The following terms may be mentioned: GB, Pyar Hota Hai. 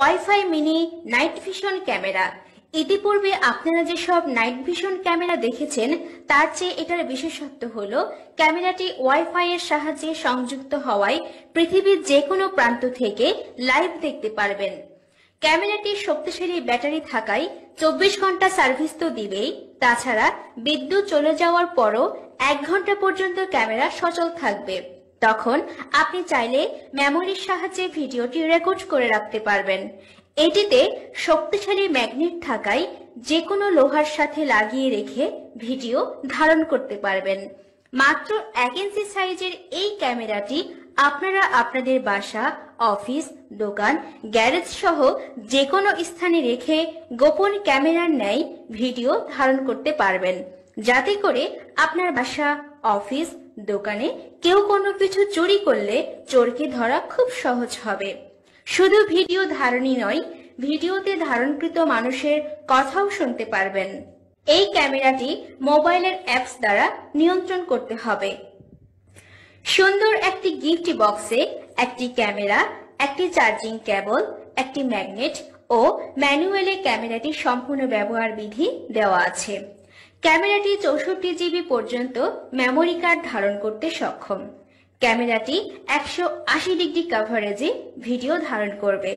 Wifi mini night vision camera एटी पूर्वे आपनारा जे सब नाइट विजन कैमरा देखेछेन तार चेये एटार विशेषत्व हलो कैमराटी वाईफाई एर साहाज्ये संयुक्त हवाय पृथिवीर जे कोनो प्रान्त थेके लाइव देखते पारबेन। कैमराटी शक्तिशाली बैटारी थाकाय 24 घंटा सार्विस तो दिबेई, ताछाड़ा विद्युत चले जाओयार परो 1 घंटा पर्यन्त कैमरा सचल थाकबे। तखन आपनी चाइले मेमोरिर साहाज्ये भिडियोटी रेकर्ड करे राखते पारबेन। एटिते शक्तिशाली मैगनेट थाकाय जेकोनो लोहार साथे लागिये रेखे भिडियो धारण करते पारबेन। मात्र 1 इंचि साइजेर एई कैमराटी आपनारा आपनादेर बासा, अफिस, दोकान, ग्यारेज सह जेकोनो स्थाने रेखे गोपन कैमरार न्याय भिडियो धारण करते पारबेन, जाते करे आपनार बासा, अफिस, दोकाने केउ कोनो किछु चोरी करले चोरके धरा खूब सहज हबे। शुधु भिडियो धारणी नय, भिडियोते धारणकृत मानुषेर कथाओ शुनते पारबेन। एई कैमराटी मोबाइलेर एप्स द्वारा नियंत्रण करते हबे। सुंदर एक गिफ्ट बक्से एक कैमरा, एक चार्जिंग केबल, एक मैगनेट और मैनुअले कैमराटी सम्पूर्ण व्यवहार विधि देवा आछे। कैमराटी 64 जीबी पर्यन्त मेमोरी कार्ड धारण करते सक्षम। कैमराटी 180 डिग्री कवरेजे भिडियो धारण करबे।